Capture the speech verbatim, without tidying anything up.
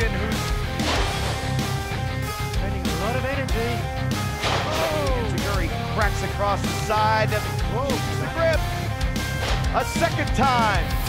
Hogan, who's spending a lot of energy. Oh! Tajiri cracks across the side, doesn't close the grip. A second time.